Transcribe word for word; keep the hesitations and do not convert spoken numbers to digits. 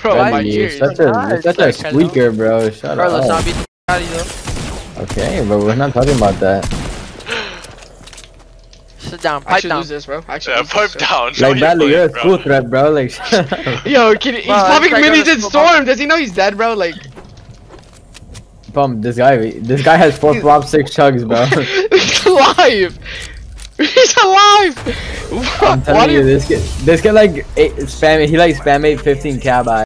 Bro, I'm such a, such a squeaker, bro. Shut bro, up. Let's not be okay, but we're not talking about that. Sit down, pipe I should down. Lose this, bro. I should yeah, lose pipe this, down. Like, badly, you're a school threat, bro. Like, yo, kid, he's bro, popping minis in Storm. Does he know he's dead, bro? Like, bum, this guy, this guy has four flops, six chugs, bro. He's alive. He's alive. I'm telling you, this kid, this kid like spam. He like spam eight fifteen cab eye.